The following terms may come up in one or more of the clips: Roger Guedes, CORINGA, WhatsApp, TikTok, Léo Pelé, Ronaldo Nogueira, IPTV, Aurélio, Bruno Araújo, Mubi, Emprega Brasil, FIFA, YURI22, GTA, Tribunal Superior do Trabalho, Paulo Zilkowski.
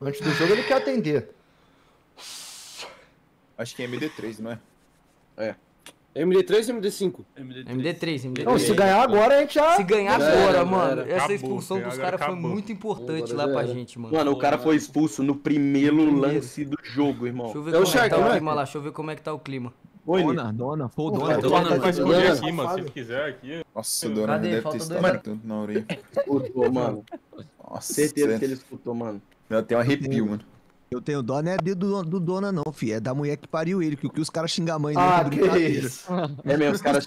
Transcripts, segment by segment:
Antes do jogo ele quer atender. Acho que é MD3, não é? É. MD3 ou MD5? MD3. Não, se ganhar agora, a gente já... Se ganhar agora, mano. Essa expulsão dos caras foi muito importante lá pra gente, mano. Mano, o cara foi expulso no primeiro lance do jogo, irmão. Deixa eu ver como é que tá o clima. Oi, Dona. Pô, Dona não vai escolher aqui, mano. Se quiser aqui. Nossa, Dona deve ter estado tanto na orelha. Escutou, mano. Certeza que ele escutou, mano. Eu tenho um arrepio, mano. Eu tenho dó, não é do Dona não, fi. É da mulher que pariu ele, que o que os caras xingam a mãe dele. Ah, que isso. É mesmo, os caras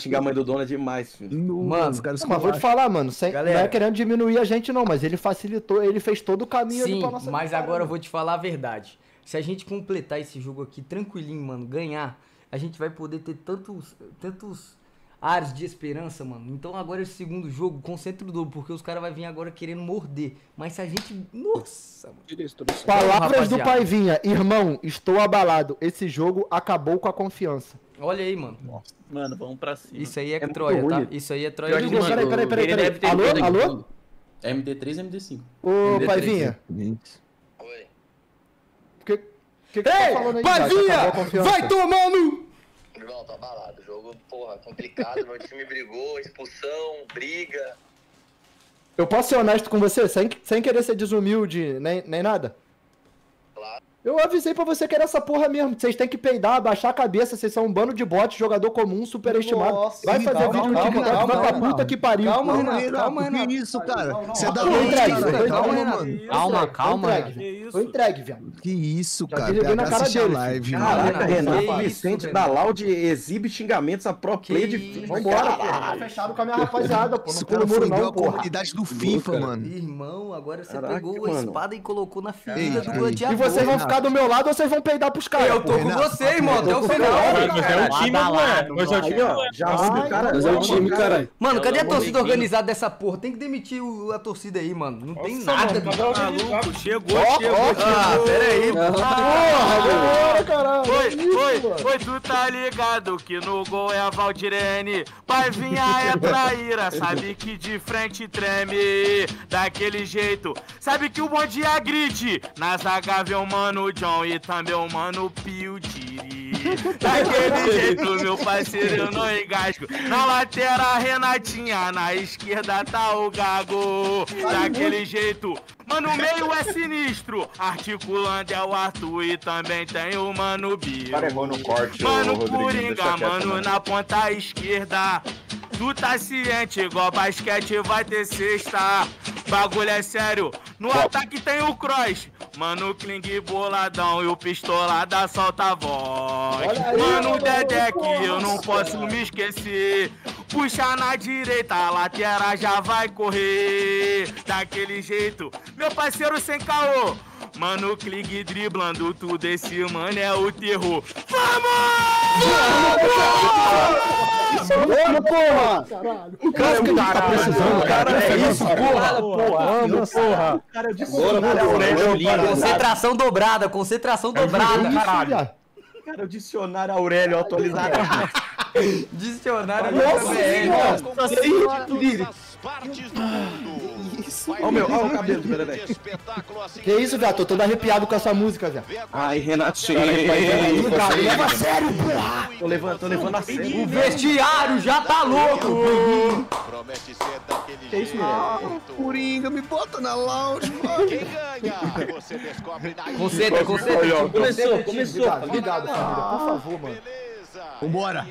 xingam a mãe do Dona demais, filho. No, mano, os caras... Mas vou te falar, mano, sem, galera, não é querendo diminuir a gente não, mas ele facilitou, ele fez todo o caminho ali pra nossa... Sim, mas agora eu vou te falar a verdade. Se a gente completar esse jogo aqui tranquilinho, mano, ganhar, a gente vai poder ter tantos ares de esperança, mano. Então agora esse segundo jogo, concentra o dobro, porque os caras vão vir agora querendo morder. Mas se a gente... Nossa, mano. Palavras do Paivinha. Irmão, estou abalado. Esse jogo acabou com a confiança. Olha aí, mano. Nossa. Mano, vamos pra cima. Isso aí é Troia, tá? Isso aí é Troia. Peraí. Alô? MD3 e MD5. Ô, Paivinha. Oi. Que tá falando aí? Paivinha, vai tomando... Irmão, tô abalado. O jogo, porra, complicado. Meu time brigou, expulsão, briga. Eu posso ser honesto com você? Sem querer ser desumilde, nem nada? Claro. Eu avisei pra você que era essa porra mesmo. Vocês têm que peidar, abaixar a cabeça. Vocês são um bando de bots, jogador comum, superestimado. Nossa, vai fazer vídeo no TikTok, vai pra puta que pariu. Calma, Renato. Que isso, cara? Você dá pra entregue. Calma, Renato. Tô entregue, viado. Que isso, cara? Ele veio na cara dele. Caraca, Renato, Vicente da Laude exibe xingamentos a pro play de FIFA. Vambora, porra. Fechado com a minha rapaziada, pô. Não pelo muro, não, porra. A comunidade do FIFA, mano. Irmão, agora você pegou a espada e colocou na ferida do gladiador. E vocês vão ficar do meu lado, vocês vão peidar pros caras. Eu tô com você, irmão, até o final. Mas é o time, mano. Mas é o time, cara. Mano, cadê a torcida organizada dessa porra? Tem que demitir a torcida aí, mano. Não tem nada, maluco. Chegou. Ah, peraí. Porra, caralho. Foi, tu tá ligado que no gol é a Valdirene. Paivinha é traíra, sabe que de frente treme. Daquele jeito, sabe que o bonde agride. Na zaga vê um mano John e também o mano Pio Tiri. Daquele jeito, meu parceiro, eu não engasgo. Na lateral, Renatinha, na esquerda tá o Gago. Daquele jeito, mano, o meio é sinistro. Articulando é o Arthur e também tem o mano Bio. Mano, Coringa, mano, na ponta esquerda. Tu tá ciente, igual basquete vai ter cesta. Bagulho é sério, no ataque tem o cross. Mano, Kling boladão e o pistolada solta a voz. Aí, mano, Dedé que eu não posso me esquecer. Puxa na direita, a lateral já vai correr. Daquele jeito, meu parceiro sem caô. Mano, Kling driblando tudo, esse mano é o terror. Vamos! Mano, porra! O cara que tá precisando, cara, é isso, porra! Cara, eu disse concentração dobrada, caralho! Cara, o dicionário Aurélio atualizado. Dicionário Aurélio. Nossa, olha o meu, olha o cabelo, velho. Que isso, velho? Tô todo arrepiado com essa música, velho. Ai, Renatinho. Leva a sério, porra. Tô levando a sério. O vestiário já tá louco. Que isso, velho? Coringa, me bota na lounge, mano. Quem ganha? Você descobre na... Concentra. Começou. Cuidado, família, por favor, mano. Vambora.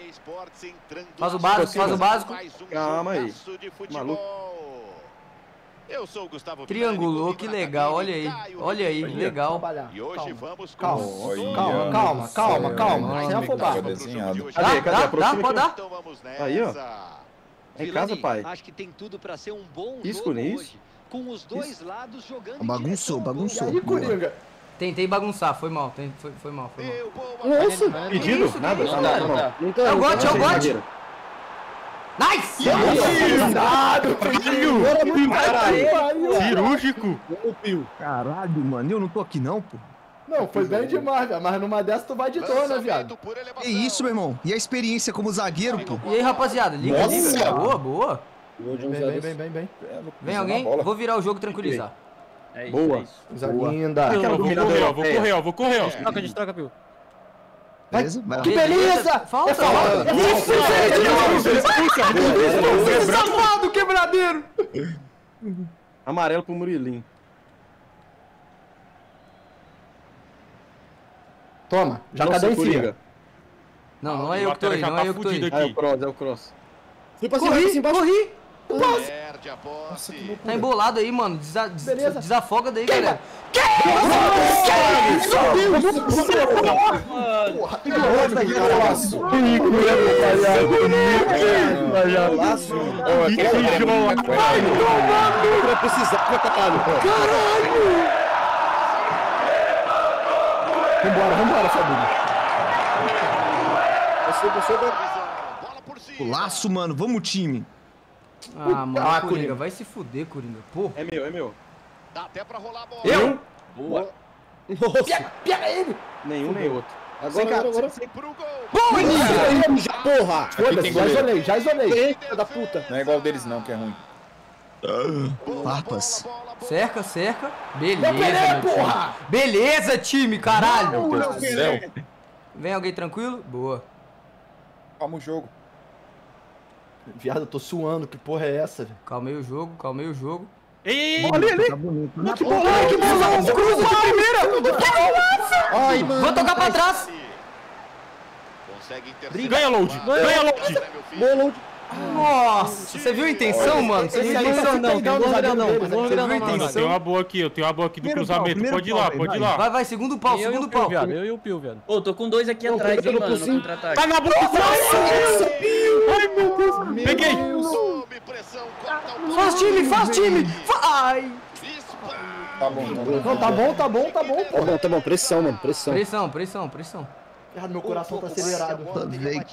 Faz o básico. Calma aí, maluco. Eu sou o Gustavo. Triangulou, que legal, olha aí, legal. E hoje vamos com... Calma, sem afobar. Dá, pode dar? Aí, ó. Em casa, pai. Acho que tem tudo pra ser um bom jogo hoje, com os dois lados jogando. Bagunçou. E aí, Coringa? Tentei bagunçar, foi mal. Nossa, pedido? Nada. É o gote, Nice! Cuidado, filho! Cirúrgico! Caralho, mano, eu não tô aqui não, pô. Não, foi bem demais, velho. Mas numa dessa tu vai de dona, viado. É isso, meu irmão. E a experiência como zagueiro, pô. E aí, rapaziada, liga. Boa. Bem. Vem alguém? Vou virar o jogo e tranquilizar. É isso, boa. É isso. Zaguinda. Vou correr, ó. A gente troca, Pio. Que beleza! Falta! Isso, safado, quebradeiro! Amarelo pro Murilinho. Toma, já cadê em cima? Não é eu que tô aí, não é eu que tô aí. É o cross, é o cross. Corri! Perde a posse. Tá embolado aí, mano. Desafoga daí, galera. Que golaço! Vambora, Fabinho. O laço, mano. Vamos, time. Ah, mano. Coringa, vai se fuder, Coringa. Pô. É meu. Dá até pra rolar a bola. Eu? Boa. Pega ele. Nenhum nem outro. Agora. Boa, Ninja. Porra. Já isolei. Filho da puta. Não é igual deles, não, que é ruim. Papas. Cerca. Beleza, porra! Beleza, time, caralho! Meu Deus do céu. Vem alguém tranquilo? Boa. Calma o jogo. Viado, eu tô suando. Que porra é essa, velho? Calmei o jogo. Ei! Olha ali! Tá bonito, né? Que bolão! Cruza de primeira! Ai, mano! Vou tocar pra trás! Ganha load! Boa load! Nossa, você viu a intenção, mano? Você viu a intenção, não? Não. Eu tenho uma boa aqui do cruzamento. Pode ir lá. Vai, segundo pau. Eu e o Pio, velho. Ô, tô com dois aqui atrás, hein, mano, no contra-ataque. Tá na boca! Ai, meu Deus! Peguei! Faz time! Ai! Tá bom, porra. Tá bom, pressão, mano. Ah, meu coração tá acelerado.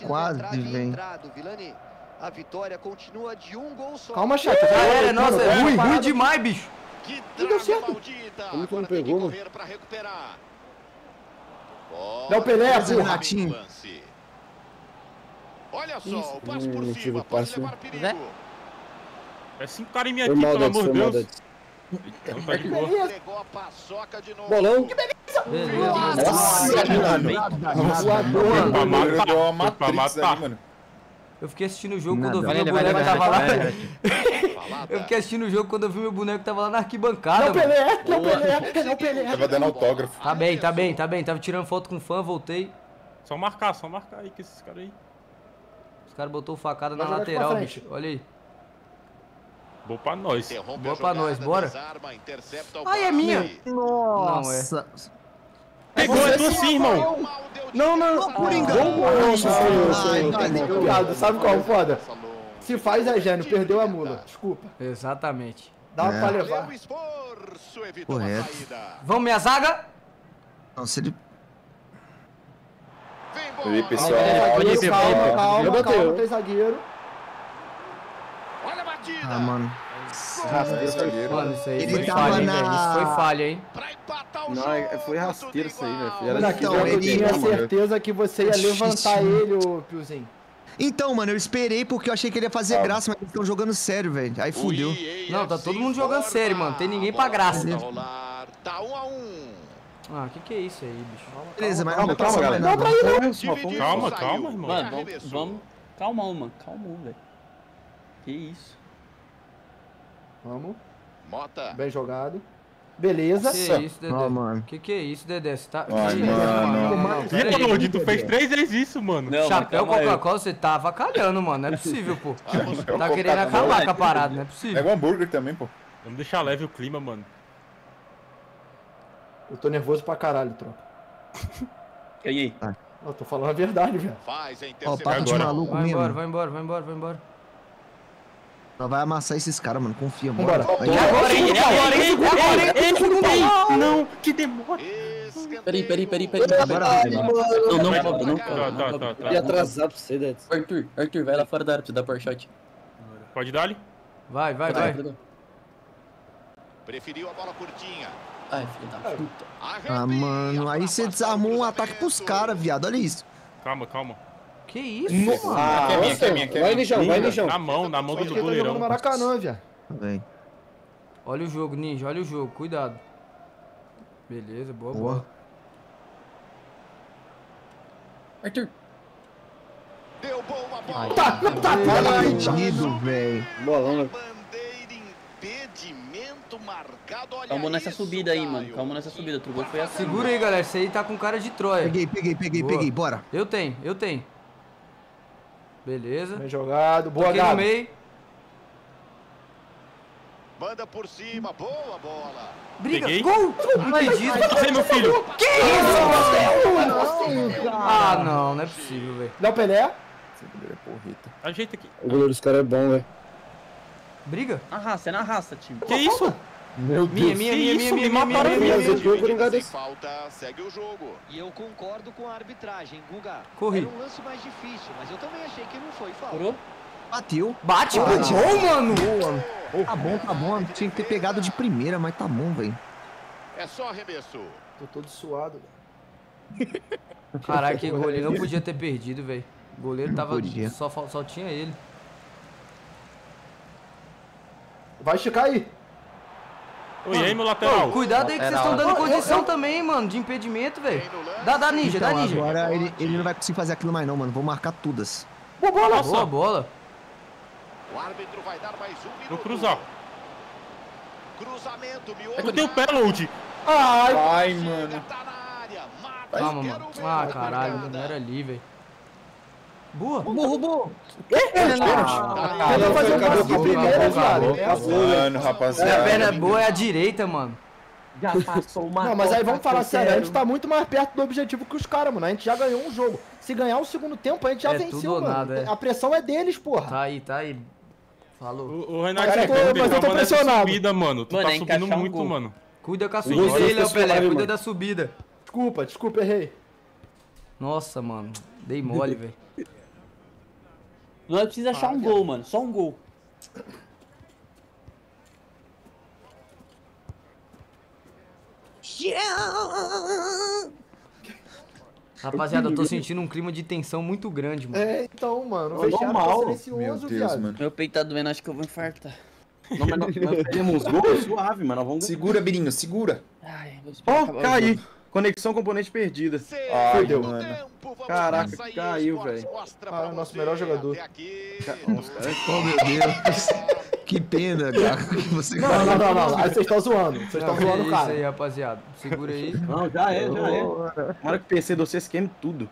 Quase, vem. A vitória continua de um gol só. Calma, chat. Galera, nossa, é ruim demais, bicho. Não deu certo. Ele pegou, mano. Léo Pelé, o ratinho. Olha só, o passe por cima, pode levar perigo. É cinco caras em minha equipe, pelo amor de Deus. Pegou a paçoca de novo. Bolão. Que beleza. Nossa, pra matar, mano. Eu fiquei assistindo o jogo quando eu vi meu boneco tava lá. Eu fiquei assistindo o jogo quando eu vi meu boneco tava lá na arquibancada. Não, Pelé. Tava dando autógrafo. Tá bem. Tava tirando foto com fã, voltei. Só marcar aí, que esses caras aí. Os caras botou facada na lateral, bicho. Olha aí. Boa pra nós, bora. Ai, é minha. Nossa. Pegou, é tu sim, irmão. Não, Coringa. Nossa, sabe qual é o foda? Se faz é gênio, perdeu a mula. Desculpa. Exatamente. Dá pra levar. Correto. Vamos, minha zaga. Não, se ele... Vem, pessoal. Calma, tem zagueiro. Olha a batida. Ah, mano. Mano, isso aí foi falha, hein, velho. Isso foi falha, hein. Não, foi rasteiro isso aí, velho. Então, eu tinha certeza que você ia levantar ele, ô Piozinho. Então, mano, eu esperei porque eu achei que ele ia fazer graça, mas eles estão jogando sério, velho. Aí fudeu. Não, tá todo mundo jogando sério, mano. Tem ninguém pra graça, né? Ah, que é isso aí, bicho? Beleza, mas calma, galera. Calma, irmão. Mano, vamos... Calma, velho. Que isso? Vamos. Mota. Bem jogado. Beleza. Que é isso, Dedé? Que é isso, Dedé? Você tá... Mano, tu fez 3 vezes isso, mano. Não, chapéu Coca-Cola, você tá avacalhando, mano. Não é possível, pô. Tá querendo acabar com a parada, não é possível. Pega um hambúrguer também, pô. Vamos deixar leve o clima, mano. Eu tô nervoso pra caralho, tropa. E aí? Eu tô falando a verdade, velho. Ó, papo de maluco mesmo. Vai embora. Ela vai amassar esses caras, mano. Confia, mano. Agora, hein? Não, que demora. Peraí. Não. Ia atrasar pra você, Dedes. Arthur, vai lá fora da área pra você dar power shot. Pode dar ali? Vai. Preferiu a bola curtinha. Ai, filho da puta. Ah, mano, aí você desarmou um ataque pros caras, viado. Olha isso. Calma. Que isso, mano? Aqui é minha. Vai, Nijão. Na mão do goleirão. Não, Maracanã, viado. Olha o jogo, Ninja, olha o jogo, cuidado. Beleza, boa, boa. Arthur. Deu boa bola. Tá, tá velho. Bolão. Bandeira, impedimento marcado, olha. Calma nessa subida aí, mano. Calma nessa subida, outro gol foi assim. Segura aí, galera, isso aí tá com cara de Troia. Peguei, bora. Eu tenho. Beleza. Bem jogado, boa, Galo. Toquei no meio. Banda por cima, boa bola. Briga, peguei. Gol! Impedido. Ai, meu filho. Que isso? Ah, não, não é possível, velho. Dá o Pelé. Esse goleiro é porrita. Ajeita aqui. O goleiro dos caras é bom, velho. Briga. Na raça, é na raça, time. Que isso? Meu Deus. Minha. Falta, segue o jogo. E eu concordo com a arbitragem, Guga. Corri. Era um lance mais difícil, mas eu também achei que não foi falta. Bateu. Bate, gol, mano. Boa. Oh, tá bom. Tinha que ter pegado de primeira, mas tá bom, velho. É só arremesso. Tô todo suado, velho. Caraca, que goleiro não podia ter perdido, velho. O goleiro tava... Só tinha ele. Vai esticar aí. Oi, aí, meu lateral. Cuidado aí que vocês estão dando condição também, mano. De impedimento, velho. Dá Ninja. Agora ele não vai conseguir fazer aquilo mais não, mano. Vou marcar todas. Boa bola. Nossa. Boa bola. O árbitro vai dar mais um minuto. Vou cruzar. Cruzamento, miolo. É que eu tenho pênalti. Ai, mano. Calma, mano. Ah, caralho, não era ali, velho. Boa. Roubou. Mano, rapaziada. A perna boa é a direita, mano. Já passou uma. Não, mas aí vamos falar sério. A gente tá muito mais perto do objetivo que os caras, mano. A gente já ganhou um jogo. Se ganhar o segundo tempo, a gente já venceu, mano. A pressão é deles, porra. Tá aí. Falou. O Renato, eu tô pressionado. Subida, mano. Tu tá subindo muito, mano. Cuida com a subida aí, Léo Pelé. Cuida da subida. Desculpa, errei. Nossa, mano. Dei mole, velho. Não precisa achar um gol, mano. Só um gol. Rapaziada, eu tô sentindo um clima de tensão muito grande, mano. É, então, mano. Meu Deus, mano. Meu peito tá doendo, acho que eu vou infartar. Não, mas nós perdemos gols suave, mano. Vamos... Segura, Birinho, segura. Ó, caí. Conexão componente perdida. Ai, deu, mano. Caraca, caiu, velho. Ah, o nosso melhor jogador. Oh, meu Deus. Que pena, cara, que você... Não. Aí vocês estão zoando. Vocês estão zoando o cara. Isso aí, rapaziada. Segura aí. Não, já é. Na hora que o PC do vocês queima tudo.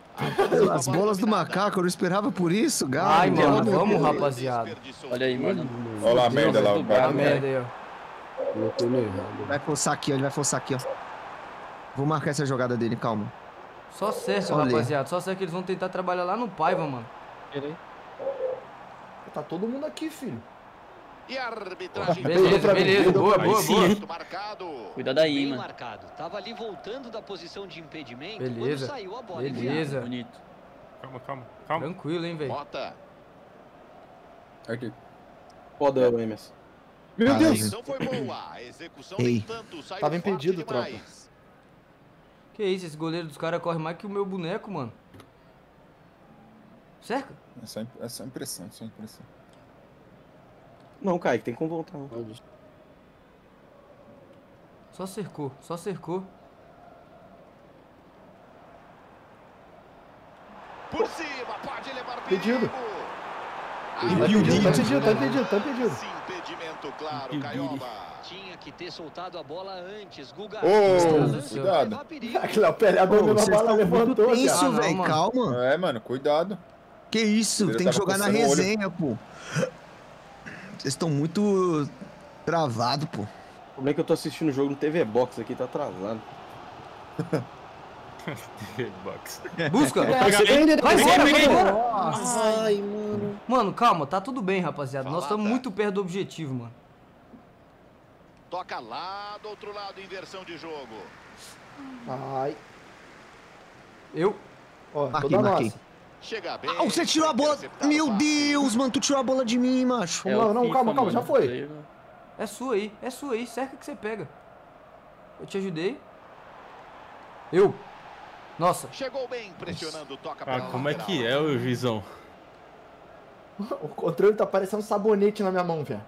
As bolas do macaco, eu não esperava por isso, galera. Ai, mano, vamos, rapaziada. Olha aí, mano. Olha lá a merda lá, o cara. Olha a merda aí, ó. Vai forçar aqui, ó. Ele vai forçar aqui, ó. Vou marcar essa jogada dele, calma. Só certo, rapaziada. Só certo que eles vão tentar trabalhar lá no Paiva, mano. Tá todo mundo aqui, filho. E a arbitragem... Beleza, boa. Cuidado aí, mano. Tava ali voltando da posição de impedimento. Beleza, saiu a bola. Beleza. Bonito. Calma. Tranquilo, hein, velho. Bota. Aqui. Foda, Emerson. Meu Deus. Ei. Tava impedido, tropa. Que isso, esse goleiro dos caras corre mais que o meu boneco, mano. Cerca? É só impressão. Não, Kaique, tem como voltar. Só cercou. Por cima, pode levar o pedido. Tá impedido. Impedimento claro, Caioba. Tinha que ter soltado a bola antes, Guga. Cuidado. Aquele é o Pelé, a bola levantou. Isso, velho, calma. É, mano, cuidado. Que isso, tem que jogar na resenha, pô. Vocês estão muito travado, pô. Como é que eu tô assistindo o jogo no TV Box aqui, tá travado. TV Box. Busca! Vai embora! Ai, mano. Mano, calma, tá tudo bem, rapaziada. Nós estamos muito perto do objetivo, mano. Toca lá do outro lado, inversão de jogo. Ai. Ó, marquei. Chega bem, você tirou a bola. Meu Deus, mano, tu tirou a bola de mim, macho. Não, calma, já foi. É sua aí, cerca que você pega. Eu te ajudei. Nossa. Chegou bem, pressionando, toca pra lateral. Como é que é, o Visão? O controle tá parecendo um sabonete na minha mão, velho.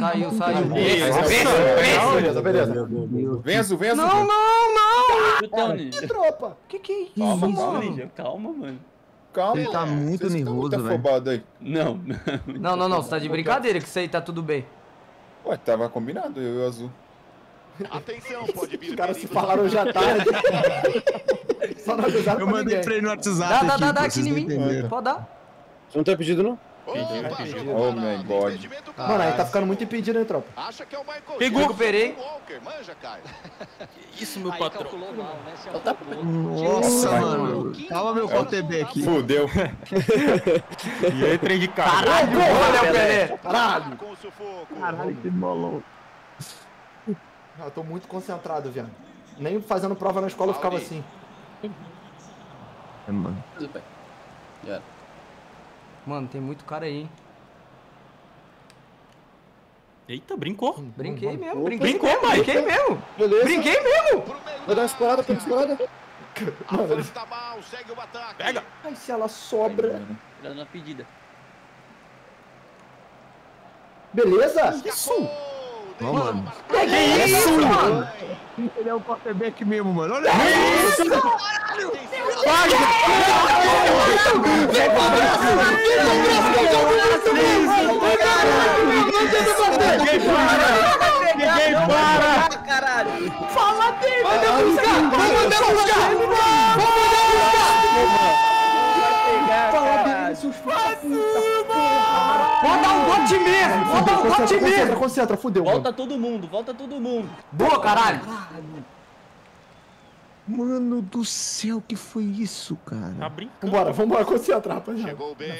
Saiu, saiu. Beleza, beleza. Venzo, venzo. Não, não, não. Cara, que tropa? Que é isso, calma, mano? Calma, mano. Calma. Ele tá muito nervoso, velho. Não, não, não, não. Você tá de brincadeira que isso aí tá tudo bem. Ué, tava combinado, eu e o Azul. Atenção, pode vir. Os caras se falaram já tarde. Só não avisaram. Eu mandei pra ele no WhatsApp. Dá aqui em mim. Pode dar. Você não tem pedido, não? Oh, meu God. Mano, aí tá ficando muito impedido, né, tropa? Acha que é o Michael. Pegou, recuperei. Isso, meu patrão. Nossa, mano. Calma, meu PTB aqui. Fudeu. E aí, trem de carro. Caralho, porra, Pelé. Caralho. Caralho, que bolão. Eu tô muito concentrado, viado. Nem fazendo prova na escola eu ficava assim. É, mano. Mano, tem muito cara aí, hein? Eita, brincou. Brinquei mesmo, brinquei mesmo. Beleza. Brinquei mesmo. Vai dar uma explorada, pega explorada. Afasta mal, segue o ataque. Pega. Ai, se ela sobra. Dando uma pedida. Beleza. Isso. Mano. Que isso, mano? Ele é um quarterback mesmo, mano. Olha isso. Vou dar um gote mesmo! Concentra, fudeu! Volta todo mundo, volta todo mundo! Boa, caralho! Mano do céu, que foi isso, cara? Tá brincando. Vambora, vambora, concentrar, rapaziada. Chegou bem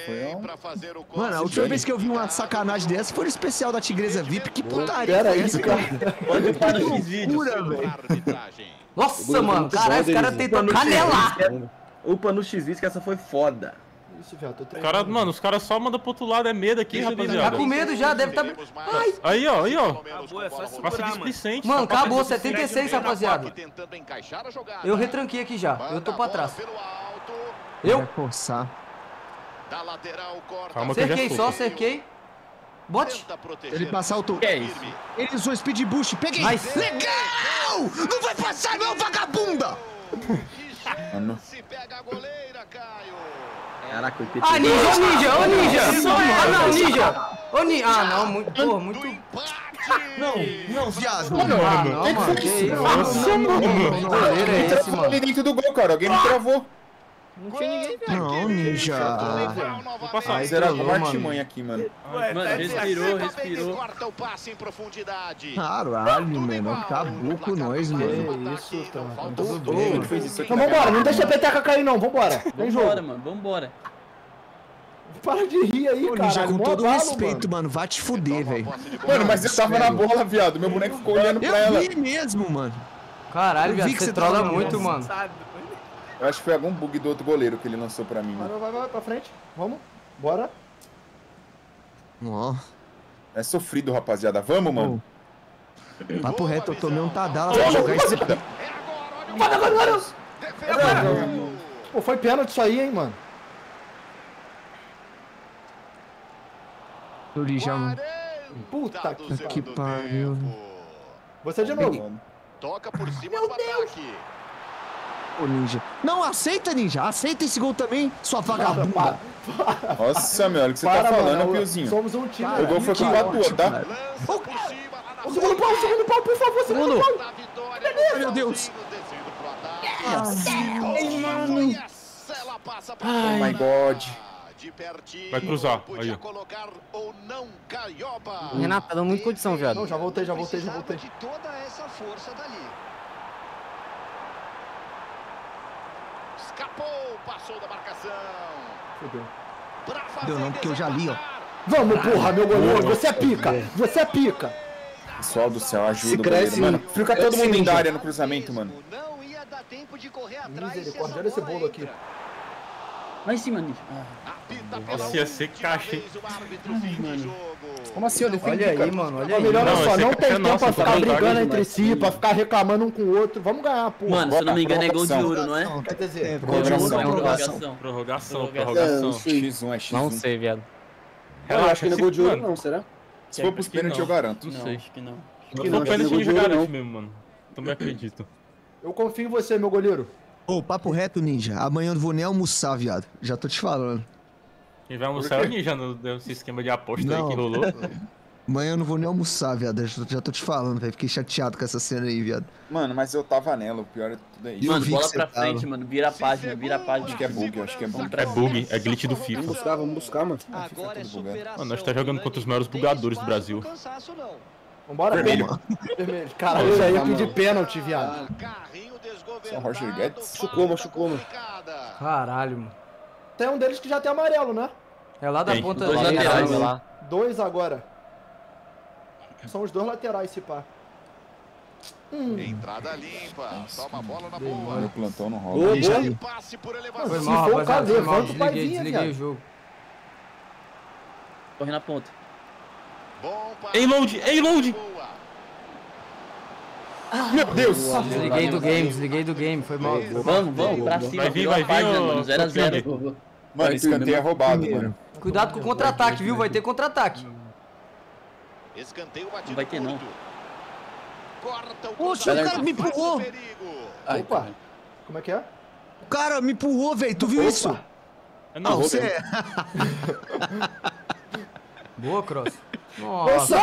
pra fazer o... Mano, a última vez que eu vi uma sacanagem dessa foi no especial da Tigresa VIP. Que putaria era isso, cara? Olha o cara dos vídeos. Nossa, mano, caralho, os caras tentando canelar. Upa no X-Vídeos, que essa foi foda. Isso, viado, cara, mano, os caras só mandam pro outro lado, é medo aqui, rapaziada. Tá com medo já, deve tá... Ai. Aí, ó, aí, ó. Acabou, é só segurar, mano. Mano, acabou, 76, rapaziada. Eu retranquei aqui já, eu tô pra trás. Eu? Calma, cerquei, só cerquei. Bote. Ele passar o toque. Que é isso? Ele usou speed boost, peguei. Mas... Legal! Não vai passar, não, vagabunda! Mano. Se pega a goleira, Caio. Caraca, o PT. Ah, ninja, ô ninja, ô ninja! Ah, não, ninja! Ô ninja! Ah, não, muito. Porra, muito. Não, não, viado. Mano, que foi isso? Nossa, mano. Goleiro é esse, mano? Alguém dentro do gol, cara. Alguém me travou. Não tinha ninguém, velho. Não, ninja. Vou passar. Mas era uma artimanha aqui, mano. Mano, respirou, respirou. Caralho, mano. Acabou com nós, mano. É isso, tá. Então vambora, não deixa a peteca cair, não. Vambora. Vambora, mano. Vambora. Para de rir aí, cara. Ninja, com todo o respeito, mano. Vai te fuder, velho. Mano, mas eu tava na bola, viado. Meu boneco ficou olhando pra ela. Eu vi mesmo, mano. Caralho, viado. Você trola muito, mano. Eu acho que foi algum bug do outro goleiro que ele lançou pra mim. Mano. Vai, pra frente. Vamos. Bora. Ó. É sofrido, rapaziada. Vamos, mano. Papo reto, eu tomei um tadala pra jogar esse... Pô, foi pênalti isso aí, hein, mano. Puta que pariu. Você de novo. Toca por cima do ataque. Ô, ninja. Não, aceita, ninja. Aceita esse gol também, sua vagabunda. Para. Nossa, meu, olha o que você tá falando, Piozinho. Somos um time. O gol foi com a tua, tá? O segundo pau, por favor, segundo pau. Meu Deus. Ai, my God. Vai cruzar, aí. Renato, tá dando muita condição, viado. Não, já voltei. Escapou, passou da marcação. Fudeu. Deu não, porque eu já li, ó. Vamos, porra, meu goleiro. Você é pica. Você é pica. Pessoal do céu, ajuda o goleiro, mano. Fica todo mundo em área no cruzamento, mano. Não ia dar tempo de correr atrás. Misericórdia, olha esse bolo aqui. Vai em cima, Ninja. Nossa, ia ser caixa, hein? Como assim, olha aí, mano. Olha aí. Melhor é só, não tem tempo pra ficar brigando entre si, pra ficar reclamando um com o outro. Vamos ganhar, porra. Mano, se eu não me engano, é gol de ouro, não é? Quer dizer, gol de ouro, prorrogação. X1 é X1. Não sei, viado. Eu acho que não é gol de ouro, não, será? Se for pros pênalti eu garanto. Não sei, acho que não. Se for pênalti eu garanto mesmo, mano. Também acredito. Eu confio em você, meu goleiro. Ô, papo reto, Ninja. Amanhã eu não vou nem almoçar, viado. Já tô te falando. Quem vai almoçar é o Ninja nesse esquema de aposta aí que rolou. Amanhã eu não vou nem almoçar, viado. Já tô te falando, velho. Fiquei chateado com essa cena aí, viado. Mano, mas eu tava nela. O pior é tudo aí. Mano, bola pra frente, mano. Vira a página, vira a página. Acho que é bug, acho que é bug. É bug, é glitch do FIFA. Vamos buscar, mano. Agora é superação. Mano, nós tá jogando contra os maiores bugadores do Brasil. Vambora, vermelho. Vermelho. Caralho, isso aí eu pedi pênalti, viado. São Roger Guedes. Chucou, machucou. Caralho, mano. Tem um deles que já tem amarelo, né? É lá da ponta. Dois laterais lá. Dois agora. São os dois laterais, se pá. Entrada limpa. Nossa, toma a bola na boa. O plantão não rola. Boa, boa. Passe por elevação. Foi mal, rapaziada. Foi mal. Desliguei o jogo. Corre na ponta. Ei, load! Ei, load! Meu Deus! Boa, desliguei do game, foi mal. Vamos, pra cima. Vai vir, mano. 0x0. Mano, escanteio é roubado, mano. Cuidado com o contra-ataque, viu? Vai ter contra-ataque. Escanteio batido. Não vai ter, não. Poxa, o cara me empurrou. Opa! Como é que é? O cara me empurrou, velho. Tu viu isso? Não, você. Boa, Cross. Nossa!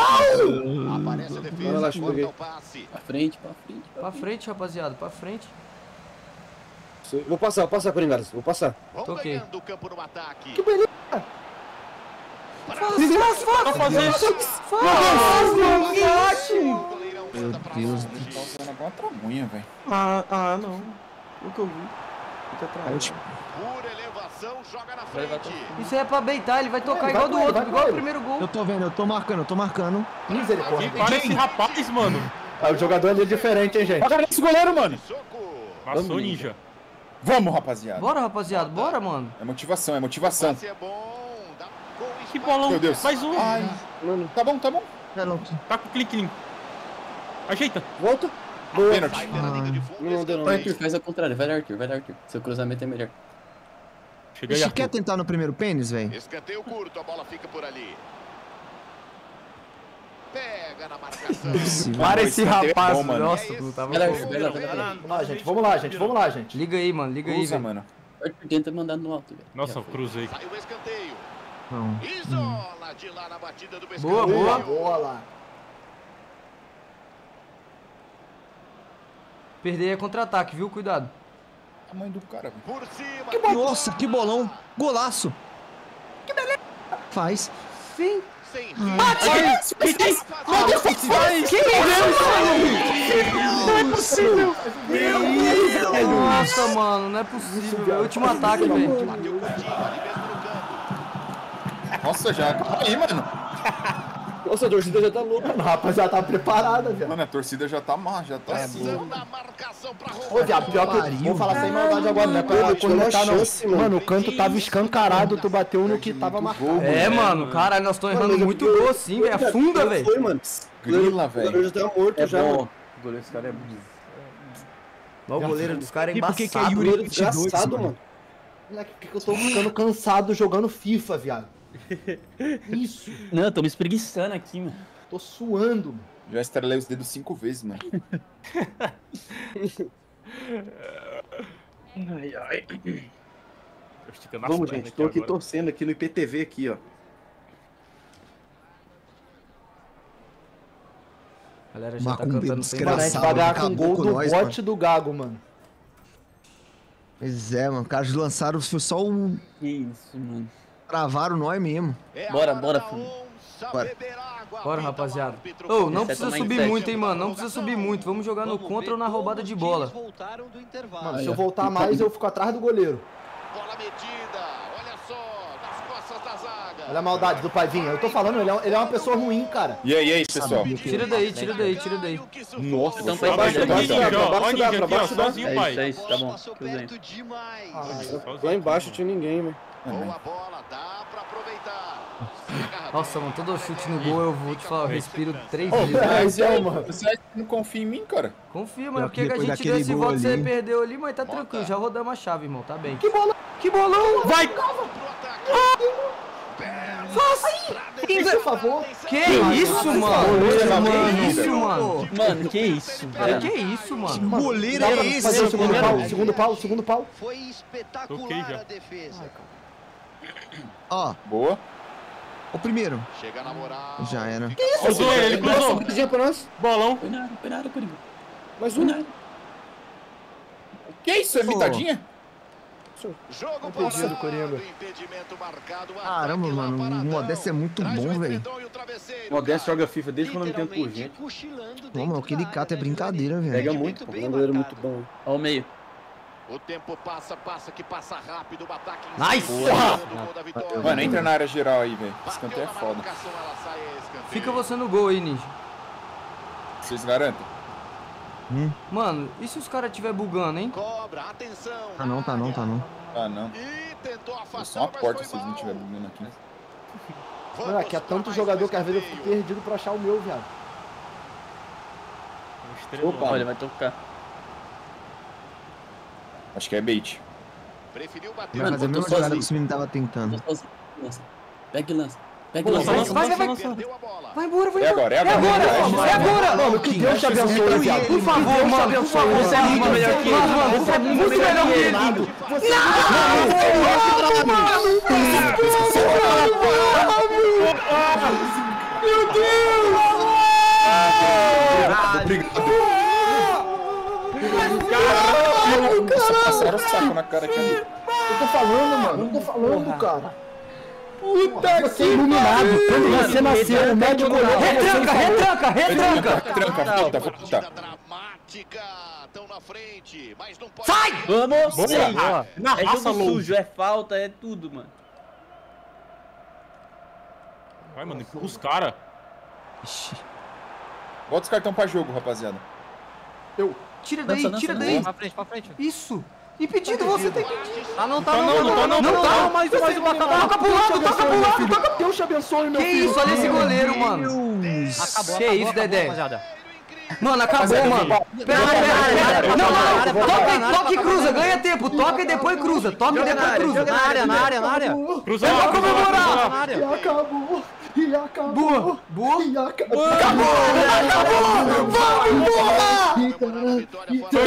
Aparece a defesa, corta o passe. Pra frente, rapaziada, pra frente. Vou passar, Coringa. Vou passar. Toquei. Que beleza! Faz isso! Meu Deus do céu. Tá usando alguma tramunha, velho. Ah, não. O que eu vi? Por elevação, joga na frente. Isso aí é pra beitar, ele vai tocar igual do outro, igual o primeiro gol. Eu tô vendo, eu tô marcando. Misericórdia. Que para esse rapaz, mano. O jogador ali é diferente, hein, gente. Olha esse goleiro, mano. Passou, Ninja. Vamos, rapaziada. Bora, mano. É motivação. Que bolão. Meu Deus. Mais um. Ai, tá bom. Tá com o clique. Ajeita. Volta. Boa. Pênalti. Não deu. Arthur, faz ao contrário. Vai, Arthur. Seu cruzamento é melhor. Você quer tentar no primeiro pênis, velho? Escanteio curto, a bola fica por ali. Pega na marcação. Para esse rapaz, é bom, mano. Nossa, tava bom. Vamos lá, gente. Liga aí, velho. Mano. Arthur tenta mandar no alto, velho. Nossa, cruzei. Saiu o escanteio. Isola de lá na batida do pescoço. Boa. Perder é contra-ataque, viu? Cuidado. A mãe do cara, velho. Nossa, que bolão. Golaço. Que beleza. Faz. Sim. Bate! Faz! Que beleza! Não é possível. Meu Deus. Nossa, mano. Não é possível, velho. Último ataque, velho. Nossa, já. Aí, mano. Nossa, a torcida já tá louca. Mano, rapaz, já tá preparada, velho. Mano, a torcida já tá assim. Ô, viado, pior que eu vou falar sem maldade agora, né? Mano, o canto tava escancarado, tu bateu no que tava marcado. É, mano, caralho, nós estamos errando muito gol assim, velho. Afunda, velho. Foi, mano. Grila, velho. O goleiro já tá morto, já. O goleiro dos caras é bonito. O goleiro dos caras é embaçado. E por que é Yuri22, mano? Moleque, por que eu tô ficando cansado jogando FIFA, viado? Isso! Não, eu tô me espreguiçando aqui, mano. Tô suando, mano. Já estrelei os dedos 5 vezes, mano. Ai. Vamos, gente, tô aqui agora. Torcendo aqui no IPTV aqui, ó. A galera já tá cantando sem parar. Vai dar com o gol do bote do Gago, mano. Pois é, mano, caras lançaram só um... Que isso, mano. Travaram nós mesmo. Bora, filho. Bora, rapaziada. Ô, não precisa subir muito, hein, mano. Não precisa subir muito. Vamos jogar no contra ou na roubada de bola. Mano, se eu voltar mais, eu fico atrás do goleiro. Bola medida. Olha só, nas costas da zaga. Olha a maldade do Paivinha. Eu tô falando, ele é uma pessoa ruim, cara. E aí, pessoal? Tira daí. Nossa, então foi pra baixo. É isso, tá bom. Lá embaixo não tinha ninguém, velho. Boa bola, dá pra aproveitar. Nossa, mano, todo chute no gol eu vou te falar, eu respiro 3 vezes. Mas mano, você não confia em mim, cara? Confia, mano, porque a gente deu esse voto que você perdeu ali, mas tá tranquilo, já rodamos a chave, irmão, tá bem. Que bolão! Vai! Faça! quem, por favor? Que isso, mano? Que isso, mano? Mano, que isso, velho? Que isso, mano? Goleiro é isso, mano? Segundo pau. Foi espetacular a defesa. Ó. Boa. O primeiro. Chega na moral. Já era. Que isso? Cruzou, ele cruzou. Bolão. Foi nada, Coringa. Mais um. Que isso? É mitadinha? Jogo parado, impedimento marcado. Caramba, mano, o Modeste é muito bom, velho. O Modeste joga FIFA desde quando eu me entendo por gente. Pô, mano, aquele Cato é brincadeira, velho. Pega muito, pô, é um goleiro muito bom. Ó o meio. O tempo passa, que passa rápido, o ataque... Nice! Mano, entra na área geral aí, velho. Esse canto é foda. Fica você no gol aí, Ninja. Vocês garantem? Mano, e se os caras tiver bugando, hein? Cobra, atenção, tá não. E tentou afastar, só uma porta se eles não tiver bugando aqui. Mano, aqui é tanto jogador que às vezes eu fico perdido pra achar o meu, viado. Opa, olha, vai tocar. Acho que é bait. Preferiu bater. Mano, mas é a mesma jogada que o menino tava tentando. Pega e lança. Vai embora. É agora. Mano, que Deus te abençoe, viado. Por favor, mano. Você é muito melhor que ele. Você é muito melhor que ele. Não! Meu Deus! Obrigado. Caralho. Passaram o saco na cara aqui. Eu tô falando, cara. Puta que iluminado! Quando você nasceu, o médico goleiro. Retranca! Dramática! Estão na frente, mas não pode. Sai! Vamos! Na raça, é sujo, é falta, é tudo, mano. Vai, mano, empurra os caras. Bota os cartão pra jogo, rapaziada. Tira daí! Pra frente. Isso! Impedido, você tem que... Não tá. Mas você toca pro lado. Deus te abençoe, meu filho. Que isso, olha esse goleiro, mano. Que isso, Dedé. Mano, acabou, mano. Pera. Não. Toca e cruza, ganha tempo. Toca e depois cruza. Na área. Cruzou. Eu vou comemorar. E acabou! Vamos, porra! Foi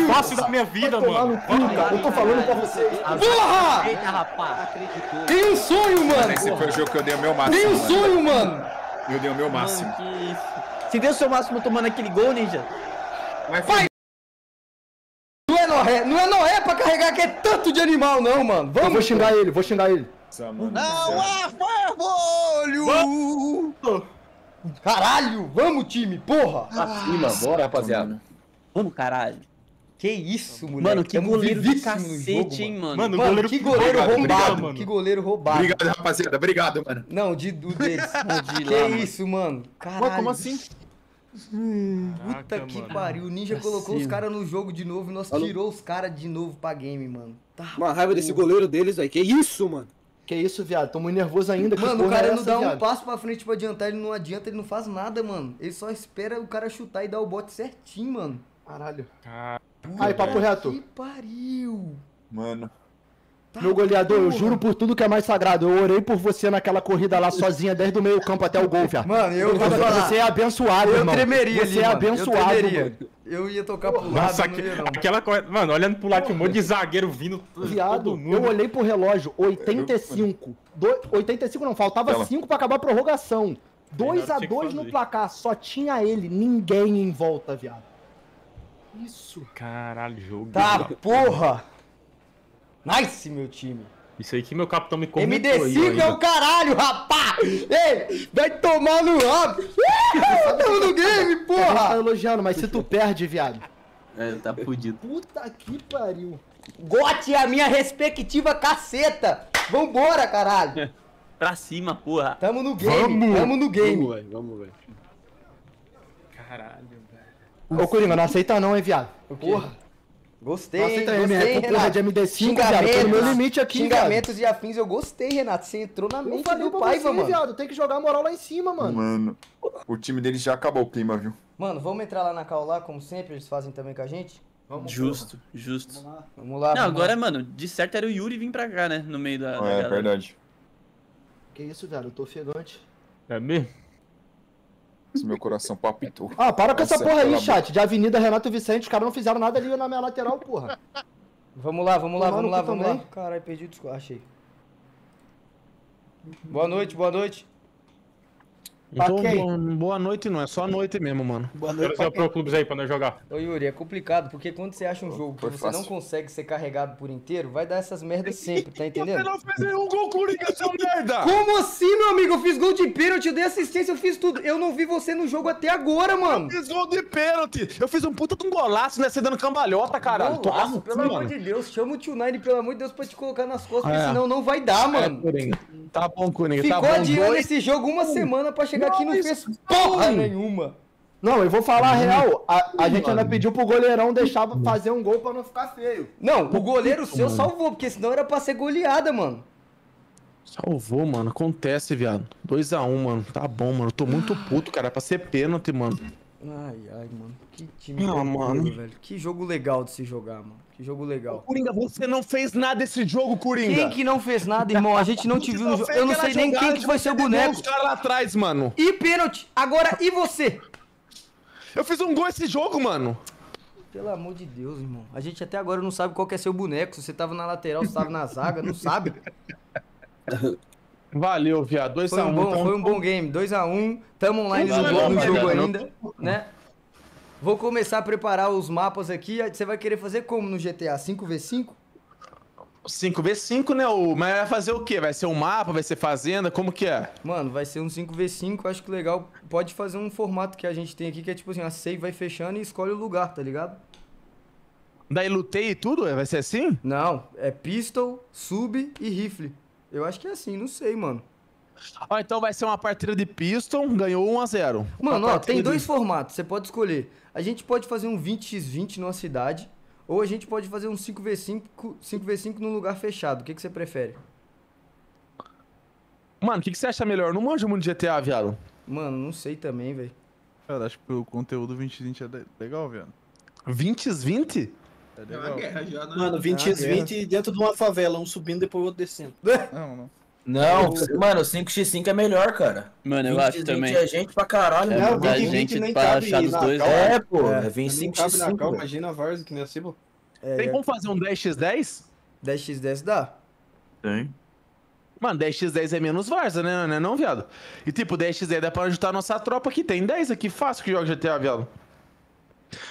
o fácil da minha vida, mano. Eu tô falando pra vocês. Porra! Eita, rapaz. Tem um sonho, mano. Esse foi o jogo que eu dei o meu máximo. Tem um sonho, mano. Eu dei o meu máximo. Que isso. Você deu o seu máximo tomando aquele gol, Ninja? Vai! Não é Noé pra carregar que é tanto de animal, não, mano. Vamos. Eu vou xingar ele. Não há fervolho! Caralho! Vamos, time! Porra! Acima, bora, rapaziada! Vamos, caralho! Que isso, moleque! Mano, que goleiro do cacete, hein, mano! Mano, que goleiro roubado! Que goleiro roubado! Obrigado, rapaziada! Obrigado, mano! Não, o deles! Que isso, mano! Caralho! Como assim? Puta que pariu! O Ninja colocou os caras no jogo de novo e nós tirou os caras de novo pra game, mano! Uma raiva desse goleiro deles, velho! Que isso, mano! Que isso, viado? Tô muito nervoso ainda. Mano, o cara não dá um passo pra frente pra adiantar, ele não faz nada, mano. Ele só espera o cara chutar e dar o bote certinho, mano. Caralho. Aí, papo reto. Que pariu. Mano. Meu goleador, eu juro por tudo que é mais sagrado. Eu orei por você naquela corrida lá sozinha, desde o meio campo até o gol, viado. Mano, eu vou falar. Você é abençoado, mano. Eu tremeria, você é abençoado, mano. Eu ia tocar pro lado. Nossa, aquela corrida. Mano, olhando pro lado, que um monte de zagueiro vindo. Viado, eu olhei pro relógio, 85. 85 não, faltava 5 pra acabar a prorrogação. 2-2 no placar, só tinha ele, ninguém em volta, viado. Isso. Caralho, jogo. Tá, porra! Nice, meu time. Isso aí que meu capitão me comentou. MD5 é o caralho, rapá! Ei, vai tomar no rabo! Tamo no game, porra! A gente tá elogiando, mas se tu perde, viado. É, tá fudido. Puta que pariu. Gote a minha respectiva caceta! Vambora, caralho! Pra cima, porra! Tamo no game! Vamos, velho. Caralho, velho. Ô, Coringa, não aceita não, hein, viado? Porra! Gostei, porra de MD5, viado, tô no meu limite aqui, xingamentos e afins, eu gostei, Renato, você entrou na mente do pai, mano. Viado, tem que jogar a moral lá em cima, mano. Mano, o time deles já acabou o clima, viu? Mano, vamos entrar lá na call lá, como sempre, eles fazem também com a gente? Vamos, justo. Vamos lá. Não, agora, mano, de certo era o Yuri vir pra cá, né, no meio da... É, verdade. Que isso, viado, eu tô ofegante. É mesmo? Esse meu coração palpitou. Ah, para com essa porra aí, chat. De Avenida Renato Vicente, os caras não fizeram nada ali na minha lateral, porra. Vamos lá. Caralho, perdi o Discord, achei. Boa noite. Então, boa noite não, é só noite mesmo, mano. Boa noite. Quero pro clubes aí pra nós jogar. Ô Yuri, é complicado, porque quando você acha um jogo que você não consegue ser carregado por inteiro, vai dar essas merdas sempre, tá entendendo? Você não fez um gol, Coringa, seu merda! Como assim, meu amigo? Eu fiz gol de pênalti, eu dei assistência, eu fiz tudo. Eu não vi você no jogo até agora, mano. Eu fiz gol de pênalti, eu fiz um puta de um golaço, né? Você dando cambalhota, caralho. Golaço, pelo amor de Deus, chama o Tio Nine, pelo amor de Deus, pra te colocar nas costas, porque senão não vai dar, mano. Tá bom, Coringa, tá bom. Ficou adiando esse jogo uma semana pra chegar aqui, não fez porra nenhuma. Não, eu vou falar a real. A gente ainda pediu pro goleirão deixar fazer um gol pra não ficar feio. Não, o goleiro seu salvou, porque senão era pra ser goleada, mano. Salvou, mano. Acontece, viado. 2x1, mano. Tá bom, mano. Eu tô muito puto, cara. É pra ser pênalti, mano. Ai, mano. Que time legal, velho. Que jogo legal de se jogar, mano. Que jogo legal. Ô, Coringa, você não fez nada esse jogo, Coringa. Quem que não fez nada, irmão? A gente não te viu no jogo. Eu não sei nem quem que foi seu boneco. Os caras lá atrás, mano. E pênalti. Agora, e você? Eu fiz um gol esse jogo, mano. Pelo amor de Deus, irmão. A gente até agora não sabe qual que é seu boneco. Se você tava na lateral, se tava na zaga, não sabe. Valeu, viado. 2x1. Foi um bom game. 2x1. Tamo online no jogo ainda, né? Vou começar a preparar os mapas aqui. Você vai querer fazer como no GTA? 5v5? 5v5, né? Mas vai fazer o quê? Vai ser um mapa? Vai ser fazenda? Como que é? Mano, vai ser um 5v5. Acho que legal. Pode fazer um formato que a gente tem aqui, que é tipo assim, a save vai fechando e escolhe o lugar, tá ligado? Daí lutei e tudo? Vai ser assim? Não. É pistol, sub e rifle. Eu acho que é assim, não sei, mano. Ó, então vai ser uma partida de pistol, ganhou 1x0. Mano, ó, tem dois formatos, você pode escolher. A gente pode fazer um 20x20 numa cidade, ou a gente pode fazer um 5v5 num lugar fechado. O que você prefere? Mano, o que você acha melhor? Não manja muito de GTA, viado. Mano, não sei também, velho. Cara, acho que o conteúdo 20x20 é legal, viado. 20x20? É uma guerra já, né? Mano, 20x20 dentro de uma favela, um subindo e depois o outro descendo. Não, mano, 5x5 é melhor, cara. Mano, eu acho também. 20x20 é gente pra caralho, né? É muita gente pra achar dos dois. É, pô, é 25x5. Imagina a Varsa que nem assim, pô. Tem como fazer um 10x10? 10x10 dá? Tem. Mano, 10x10 é menos Varsa, né? Não é não, viado? E tipo, 10x10 dá pra ajudar a nossa tropa aqui. Tem 10 aqui, fácil que joga GTA, viado.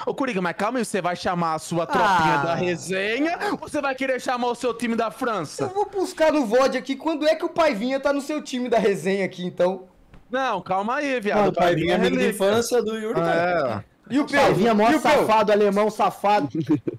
Ô, Coringa, mas calma aí, você vai chamar a sua tropinha da resenha ou você vai querer chamar o seu time da França? Eu vou buscar no VOD aqui, quando é que o Paivinha tá no seu time da resenha aqui, então? Não, calma aí, viado. Não, o Paivinha é amigo de infância do Yuri. É. E o Paivinha, mó safado, alemão safado.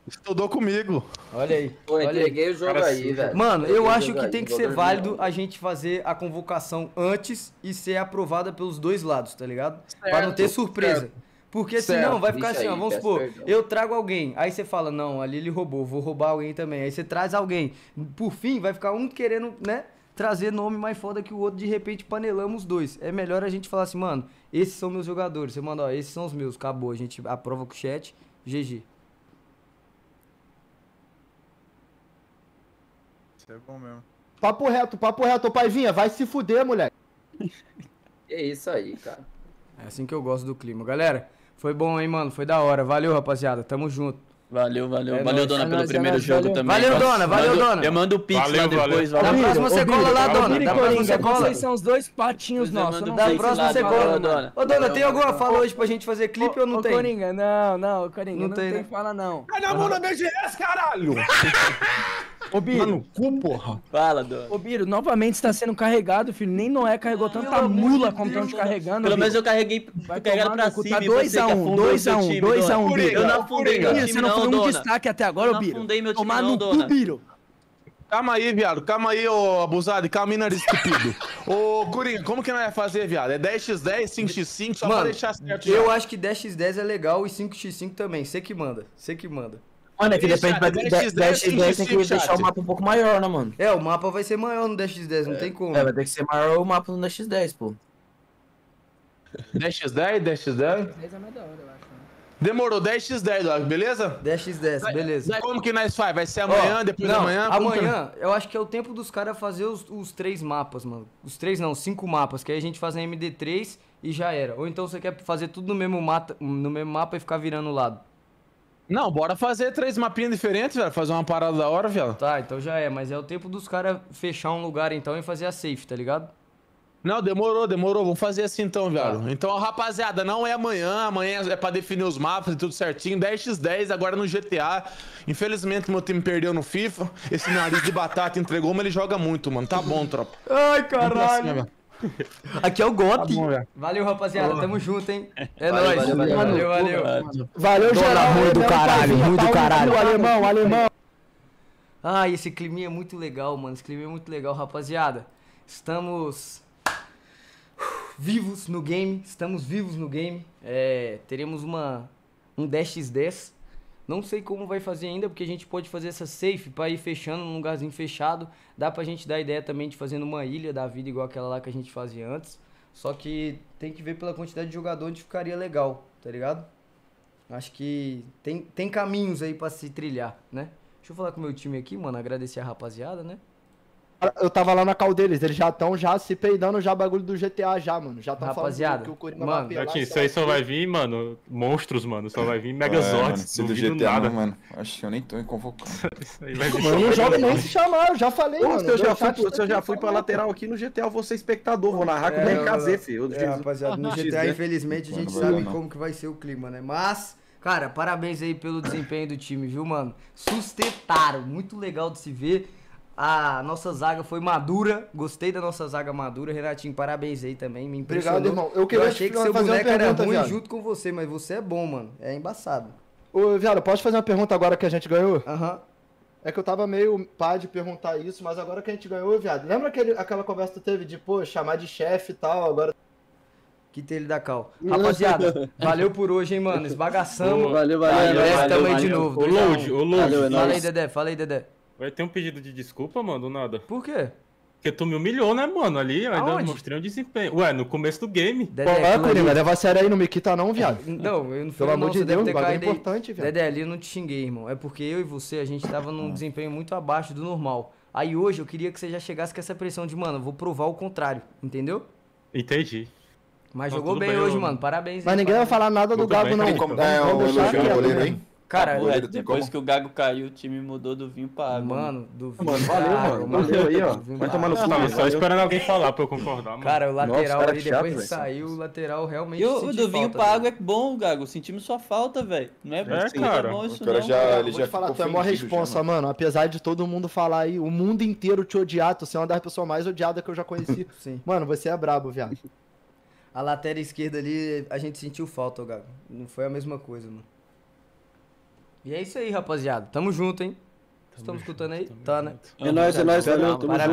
Estudou comigo. Olha aí. Pô, entreguei o jogo aí, velho. Mano, eu acho que tem que ser válido a gente fazer a convocação antes e ser aprovada pelos dois lados, tá ligado? Certo, pra não ter surpresa. Certo. Porque senão vai ficar assim, ó, vamos supor, eu trago alguém, aí você fala, não, ali ele roubou, vou roubar alguém também, aí você traz alguém. Por fim, vai ficar um querendo, né, trazer nome mais foda que o outro, de repente panelamos os dois. É melhor a gente falar assim, mano, esses são meus jogadores, você manda, ó, esses são os meus, acabou, a gente aprova com o chat, GG. Isso é bom mesmo. Papo reto, ô Paivinha, vai se fuder, moleque. É isso aí, cara. É assim que eu gosto do clima. Galera, foi bom, hein, mano? Foi da hora. Valeu, rapaziada. Tamo junto. Valeu. Valeu, dona, pelo primeiro jogo também. Valeu, dona. Valeu, dona. Eu mando o pix lá depois. Da próxima você cola lá, dona. Da próxima você cola. Vocês são os dois patinhos nossos. Da próxima você cola, dona. Ô, dona, tem alguma fala hoje pra gente fazer clipe ou não tem? Coringa, não, Coringa. Não tem fala, não. Cadê a mão na BGS, caralho? Ô, Biro, porra. Fala, dona. Ô, Biro, novamente está sendo carregado, filho. Nem Noé carregou tanta mula como estão te carregando. Pelo menos eu carreguei. Vai carregar pra cima. 2x1. Eu não fudei, você não foi um destaque até agora, Biro. Eu não fundei meu time, não, dona. Calma aí, viado. Calma aí, ô abusado. Calma aí, nariz estupido. Ô, Coringa, como que nós ia fazer, viado? É 10x10, 5x5, só pra deixar certo. Eu acho que 10x10 é legal e 5x5 também. Você que manda. Olha, que depende do 10x10, tem que deixar o mapa um pouco maior, né, mano? É, o mapa vai ser maior no 10x10, não tem como. É, vai ter que ser maior o mapa no 10x10, pô. 10x10 é mais da hora, eu acho. Demorou, 10x10, ó, beleza? 10x10, beleza. Como que nós faz? Vai ser amanhã, oh, depois não, da manhã? Amanhã, que... eu acho que é o tempo dos caras fazer os 3 mapas, mano. Os 5 mapas, que aí a gente faz na MD3 e já era. Ou então você quer fazer tudo no mesmo mapa e ficar virando o lado. Não, bora fazer 3 mapinhas diferentes, velho. Fazer uma parada da hora, velho. Tá, então já é, mas é o tempo dos caras fechar um lugar então e fazer a safe, tá ligado? Não, demorou, demorou. Vamos fazer assim então, velho. Então, rapaziada, não é amanhã. Amanhã é pra definir os mapas e tudo certinho. 10x10 agora no GTA. Infelizmente, meu time perdeu no FIFA. Esse nariz de batata entregou, mas ele joga muito, mano. Tá bom, tropa. Ai, caralho. Aqui é o GOT. Tá, valeu, rapaziada. Tamo junto, hein. É nóis. Valeu. Valeu, geral. Ruim do caralho. Alemão. Ai, esse climinha é muito legal, mano. Esse climinha é muito legal, rapaziada. Estamos... vivos no game, estamos vivos no game. É, teremos um 10x10. Não sei como vai fazer ainda, porque a gente pode fazer essa safe pra ir fechando num lugarzinho fechado. Dá pra gente dar ideia também de fazer numa ilha da vida, igual aquela lá que a gente fazia antes. Só que tem que ver pela quantidade de jogador onde ficaria legal, tá ligado? Acho que tem caminhos aí pra se trilhar, né? Deixa eu falar com o meu time aqui, mano, agradecer a rapaziada, né? Eu tava lá na cal deles, eles já estão se peidando já bagulho do GTA já, mano. Já tá rapaziada, falando que o Coringa mano, vai aqui, isso aí só vai vir, mano, monstros, mano. Só vai vir Megazords, do GTA, não, mano. Acho que eu nem tô me convocando. Isso aí vai vir. Mano, o jogo nem se chamaram, eu já falei, pô, mano. Se eu já fui pra lateral aqui no GTA, eu vou ser espectador, vou narrar como é KZ, filho. Rapaziada, no GTA, infelizmente, a gente sabe como que vai ser o clima, né? Mas, cara, parabéns aí pelo desempenho do time, viu, mano? Sustentaram, muito legal de se ver. A nossa zaga foi madura, gostei da nossa zaga madura. Renatinho, parabéns aí também, me impressionou. Obrigado, irmão. Eu achei que seu boneco era ruim junto com você, mas você é bom, mano. É embaçado. Ô, viado, posso fazer uma pergunta agora que a gente ganhou? Aham. É que eu tava meio pá de perguntar isso, mas agora que a gente ganhou, viado. Lembra aquela conversa que tu teve de, pô, chamar de chefe e tal, agora... Que telha da cal. Rapaziada, valeu por hoje, hein, mano. Esbagaçamos. Valeu. Também de novo. O load. Fala aí, Dedé. Vai ter um pedido de desculpa, mano, ou nada? Por quê? Porque tu me humilhou, né, mano? Ali, eu ainda mostrei um desempenho. Ué, no começo do game. Dedé, pô, vai, Coringa, leva a sério aí, não me quita não, viado. Não, eu não fui, não, você deve ter caído importante, viado. Dedé, ali eu não te xinguei, irmão. É porque eu e você, a gente tava num desempenho muito abaixo do normal. Aí hoje eu queria que você já chegasse com essa pressão de, mano, eu vou provar o contrário, entendeu? Entendi. Mas jogou bem hoje, mano, parabéns. Mas ninguém vai falar nada do Gabo, não. Cara, depois que o Gago caiu, o time mudou do vinho pra água. Mano, do vinho pra água. Valeu, mano. Valeu aí, ó. Vai tomar no cu. Só esperando alguém falar pra eu concordar, mano. Cara, o lateral ali, depois que saiu, o lateral realmente sentiu falta. E o do vinho pra água é bom, Gago. Sentimos sua falta, velho. Não é bom isso, não. Eu vou te falar, tu é a maior responsa, mano. Apesar de todo mundo falar aí, o mundo inteiro te odiar, tu é uma das pessoas mais odiadas que eu já conheci. Sim. Mano, você é brabo, viado. A lateral esquerda ali, a gente sentiu falta, Gago. Não foi a mesma coisa, mano. E é isso aí, rapaziada. Tamo junto, hein? Estamos escutando aí? Tá, né? É nóis, valeu.